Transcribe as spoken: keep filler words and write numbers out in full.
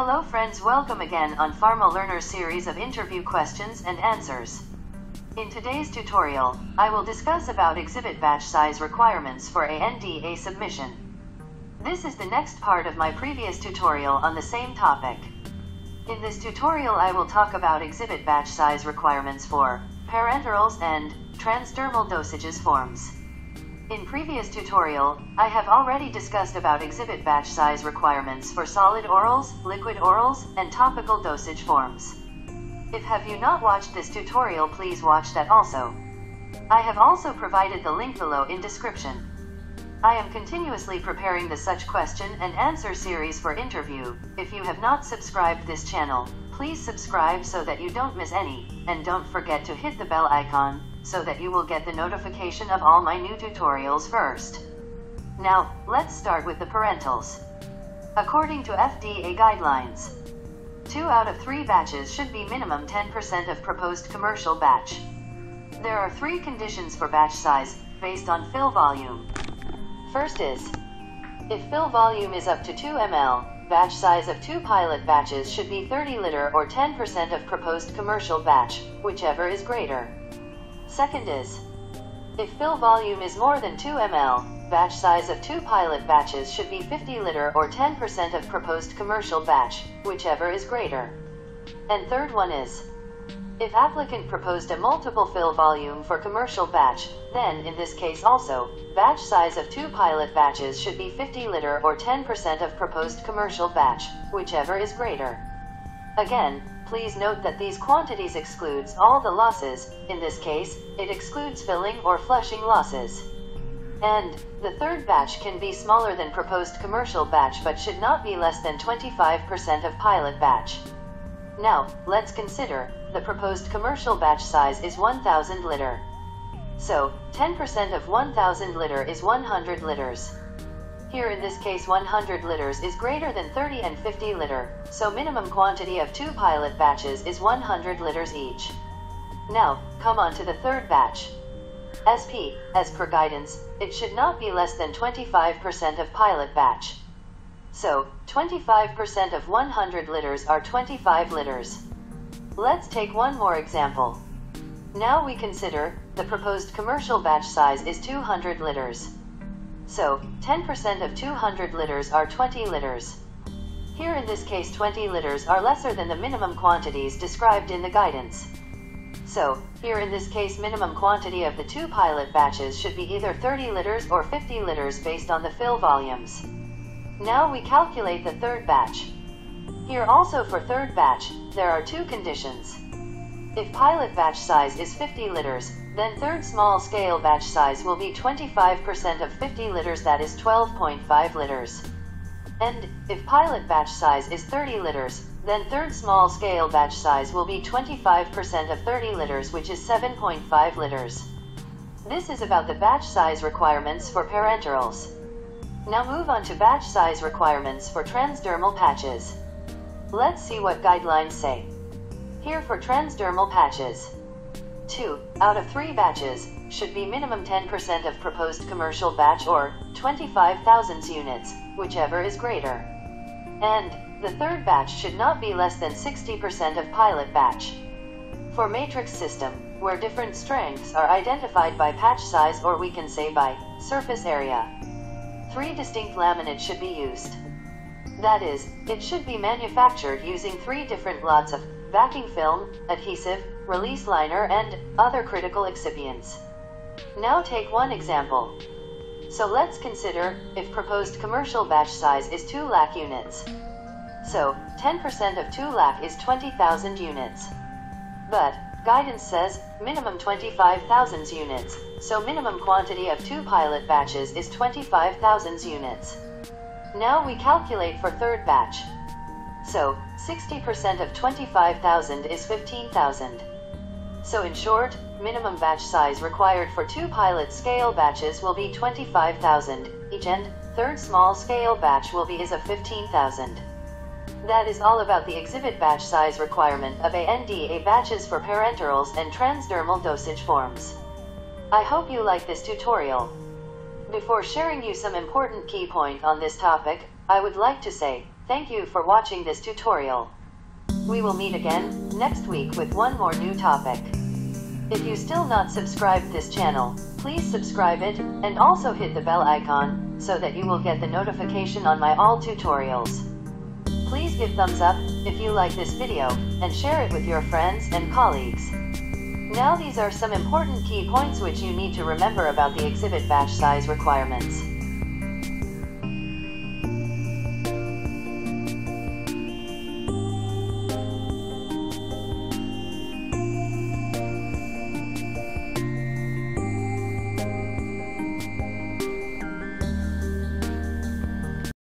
Hello friends, welcome again on Pharma Learners series of interview questions and answers. In today's tutorial, I will discuss about exhibit batch size requirements for ANDA submission. This is the next part of my previous tutorial on the same topic. In this tutorial I will talk about exhibit batch size requirements for parenterals and transdermal dosages forms. In previous tutorial, I have already discussed about exhibit batch size requirements for solid orals, liquid orals, and topical dosage forms. If have you not watched this tutorial, please watch that also. I have also provided the link below in description. I am continuously preparing the such question and answer series for interview. If you have not subscribed this channel, please subscribe so that you don't miss any, and don't forget to hit the bell icon, so that you will get the notification of all my new tutorials first. Now, let's start with the parenterals. According to F D A guidelines, two out of three batches should be minimum ten percent of proposed commercial batch. There are three conditions for batch size, based on fill volume. First is, if fill volume is up to two milliliters, batch size of two pilot batches should be thirty liters or ten percent of proposed commercial batch, whichever is greater. Second is, if fill volume is more than two milliliters, batch size of two pilot batches should be fifty liters or ten percent of proposed commercial batch, whichever is greater. And third one is, if applicant proposed a multiple fill volume for commercial batch, then in this case also, batch size of two pilot batches should be fifty liters or ten percent of proposed commercial batch, whichever is greater. Again, please note that these quantities excludes all the losses, in this case, it excludes filling or flushing losses. And, the third batch can be smaller than proposed commercial batch but should not be less than twenty-five percent of pilot batch. Now, let's consider, the proposed commercial batch size is one thousand liters. So, ten percent of one thousand liters is one hundred liters. Here in this case one hundred liters is greater than thirty and fifty liters, so minimum quantity of two pilot batches is one hundred liters each. Now, come on to the third batch. S P, as per guidance, it should not be less than twenty-five percent of pilot batch. So, twenty-five percent of one hundred liters are twenty-five liters. Let's take one more example. Now we consider, the proposed commercial batch size is two hundred liters. So, ten percent of two hundred liters are twenty liters. Here in this case twenty liters are lesser than the minimum quantities described in the guidance. So, here in this case minimum quantity of the two pilot batches should be either thirty liters or fifty liters based on the fill volumes. Now we calculate the third batch. Here also for third batch, there are two conditions. If pilot batch size is fifty liters, then third small scale batch size will be twenty-five percent of fifty liters, that is twelve point five liters. And, if pilot batch size is thirty liters, then third small scale batch size will be twenty-five percent of thirty liters, which is seven point five liters. This is about the batch size requirements for parenterals. Now move on to batch size requirements for transdermal patches. Let's see what guidelines say. Here for transdermal patches. two out of three batches should be minimum ten percent of proposed commercial batch or twenty-five thousand units, whichever is greater. And the third batch should not be less than sixty percent of pilot batch. For matrix system, where different strengths are identified by patch size or we can say by surface area, three distinct laminates should be used. That is, it should be manufactured using three different lots of backing film, adhesive, release liner and other critical excipients. Now take one example. So let's consider, if proposed commercial batch size is two lakh units. So, ten percent of two lakh is twenty thousand units. But, guidance says, minimum twenty-five thousand units, so minimum quantity of two pilot batches is twenty-five thousand units. Now we calculate for third batch. So, sixty percent of twenty-five thousand is fifteen thousand. So in short, minimum batch size required for two pilot scale batches will be twenty-five thousand each and third small scale batch will be is of fifteen thousand. That is all about the exhibit batch size requirement of ANDA batches for parenterals and transdermal dosage forms. I hope you like this tutorial. Before sharing you some important key point on this topic, I would like to say, Thank you for watching this tutorial. We will meet again next week with one more new topic. If you still not subscribed this channel, please subscribe it and also hit the bell icon so that you will get the notification on my all tutorials. Please give thumbs up if you like this video and share it with your friends and colleagues. Now these are some important key points which you need to remember about the exhibit batch size requirements.